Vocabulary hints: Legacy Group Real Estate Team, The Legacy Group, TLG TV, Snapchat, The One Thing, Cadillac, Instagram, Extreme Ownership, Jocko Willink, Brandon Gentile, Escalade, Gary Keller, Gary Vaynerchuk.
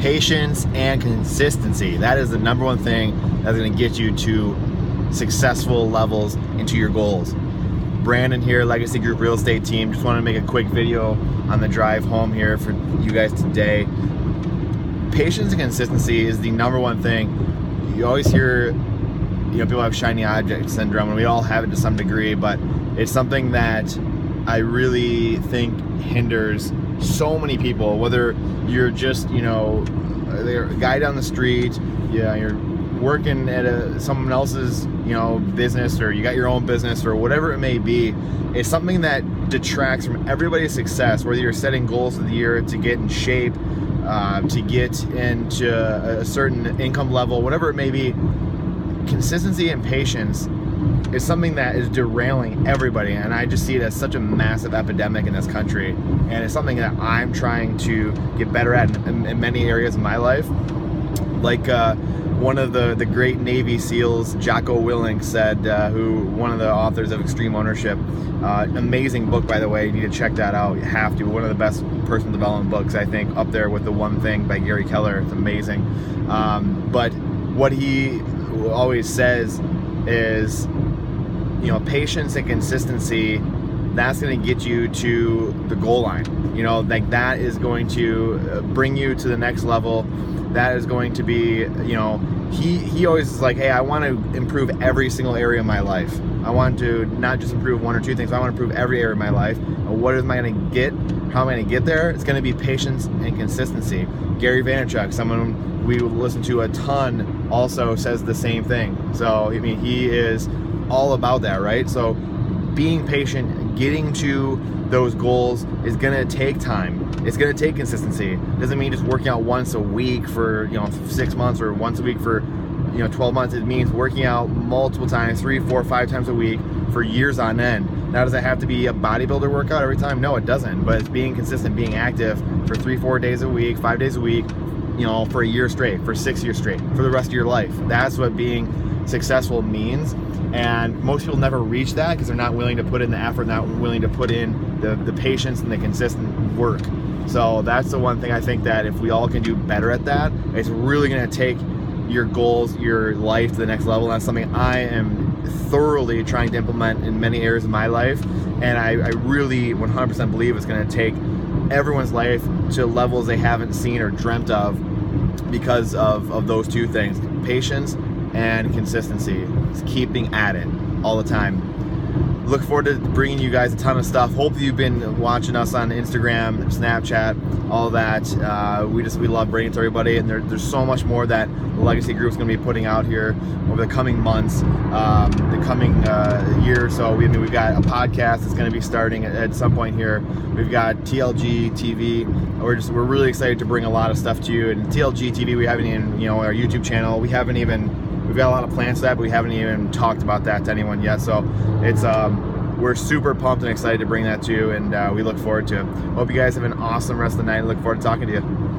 patience and consistency. That is the number one thing that's going to get you to successful levels and to your goals. Brandon here, Legacy Group Real Estate Team. Just want to make a quick video on the drive home here for you guys today. Patience and consistency is the number one thing. You always hear, people have shiny object syndrome, and we all have it to some degree, but it's something that I really think hinders so many people, whether you're just, a guy down the street, you're working at someone else's, business, or you got your own business, or whatever it may be. It's something that detracts from everybody's success, whether you're setting goals of the year to get in shape, to get into a certain income level, whatever it may be. Consistency and patience is something that is derailing everybody, and I just see it as such a massive epidemic in this country, and it's something that I'm trying to get better at in many areas of my life. Like one of the great Navy SEALs, Jocko Willink, said, who one of the authors of Extreme Ownership, amazing book, by the way, you need to check that out, you have to, one of the best personal development books, I think, up there with The One Thing by Gary Keller. It's amazing. But what he always says is, patience and consistency, that's going to get you to the goal line. That is going to bring you to the next level. That is going to be, he always is like, hey, I want to improve every single area of my life. I want to not just improve one or two things. I want to improve every area of my life. What am I going to get? How am I going to get there? It's going to be patience and consistency. Gary Vaynerchuk, someone we listen to a ton, also says the same thing. So, he is all about that, right? So being patient, getting to those goals is gonna take time. It's gonna take consistency. It doesn't mean just working out once a week for 6 months, or once a week for 12 months. It means working out multiple times, 3, 4, 5 times a week for years on end. Now, does it have to be a bodybuilder workout every time? No, it doesn't, but it's being consistent, being active for 3, 4 days a week, 5 days a week, for a year straight, for 6 years straight, for the rest of your life. That's what being successful means. And most people never reach that because they're not willing to put in the effort, not willing to put in the patience and the consistent work. So that's the one thing I think that if we all can do better at that, it's really gonna take your goals, your life to the next level. And that's something I am thoroughly trying to implement in many areas of my life. And I really 100% believe it's gonna take everyone's life to levels they haven't seen or dreamt of because of those two things, patience and consistency. It's keeping at it all the time. Look forward to bringing you guys a ton of stuff. Hope you've been watching us on Instagram, Snapchat, all that. We love bringing it to everybody, and there's so much more that the Legacy Group's going to be putting out here over the coming months, the coming year or so. We've got a podcast that's going to be starting at some point here. We've got TLG TV. We're really excited to bring a lot of stuff to you. And TLG TV, we haven't even, our YouTube channel, we've got a lot of plans for that, but we haven't even talked about that to anyone yet. So it's we're super pumped and excited to bring that to you, and we look forward to it. Hope you guys have an awesome rest of the night. Look forward to talking to you.